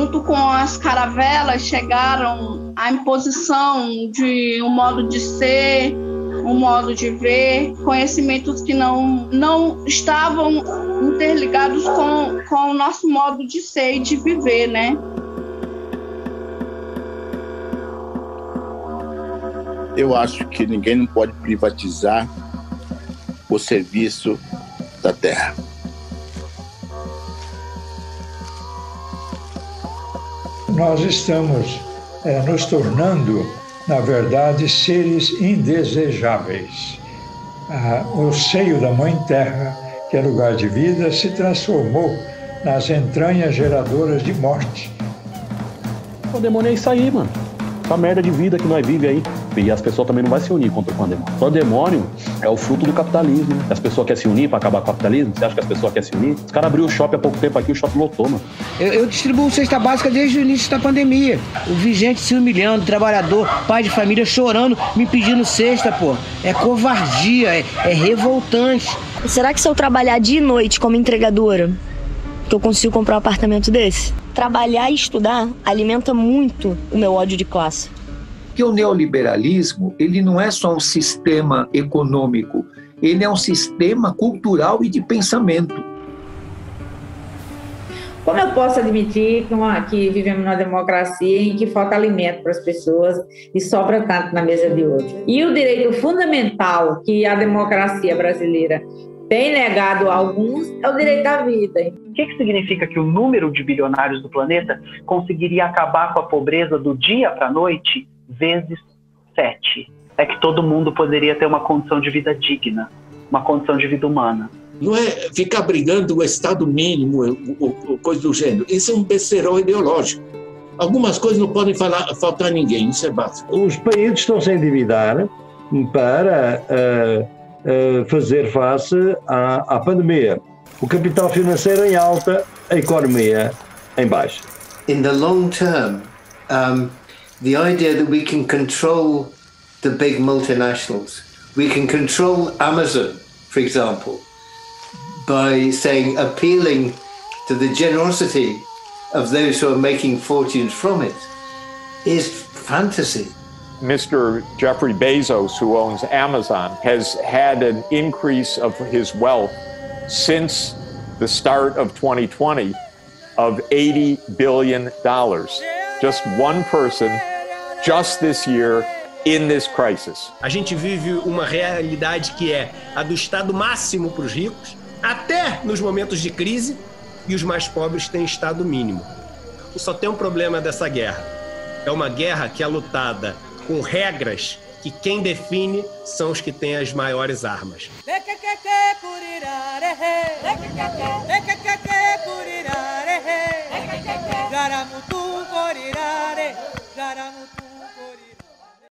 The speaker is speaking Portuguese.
junto com as caravelas, chegaram a imposição de um modo de ser, um modo de ver, conhecimentos que não estavam interligados com o nosso modo de ser e de viver, né? Eu acho que ninguém não pode privatizar o serviço da terra. Nós estamos nos tornando, na verdade, seres indesejáveis. O seio da Mãe Terra, que é lugar de vida, se transformou nas entranhas geradoras de morte. O demônio é isso aí, mano. Essa merda de vida que nós vivemos aí. E as pessoas também não vão se unir contra o pandemônio. O pandemônio é o fruto do capitalismo. As pessoas querem se unir para acabar com o capitalismo? Você acha que as pessoas querem se unir? Os caras abriram o shopping há pouco tempo aqui, o shopping lotou, mano. Eu distribuo cesta básica desde o início da pandemia. O vigente se humilhando, trabalhador, pai de família chorando, me pedindo cesta, pô. É covardia, é revoltante. Será que se eu trabalhar de noite como entregadora, que eu consigo comprar um apartamento desse? Trabalhar e estudar alimenta muito o meu ódio de classe. Porque o neoliberalismo, ele não é só um sistema econômico, ele é um sistema cultural e de pensamento. Como eu posso admitir que vivemos numa democracia em que falta alimento para as pessoas e sobra tanto na mesa de hoje? E o direito fundamental que a democracia brasileira tem negado a alguns é o direito à vida. O que significa que o número de bilionários do planeta conseguiria acabar com a pobreza do dia para a noite? Vezes 7. É que todo mundo poderia ter uma condição de vida digna, uma condição de vida humana. Não é ficar brigando o estado mínimo ou coisa do gênero. Isso é um besterol ideológico. Algumas coisas não podem faltar a ninguém, isso é básico. Os países estão se endividar para fazer face à pandemia. O capital financeiro em alta, a economia em baixa. In the long term, the idea that we can control the big multinationals, we can control Amazon, for example, by appealing to the generosity of those who are making fortunes from it, is fantasy. Mr. Jeffrey Bezos, who owns Amazon, has had an increase of his wealth since the start of 2020 of $80 billion. Just one person. Just this year, in this crisis. A gente vive uma realidade que é a do estado máximo para os ricos, até nos momentos de crise, e os mais pobres têm estado mínimo. Só tem um problema dessa guerra. É uma guerra que é lutada com regras que quem define são os que têm as maiores armas.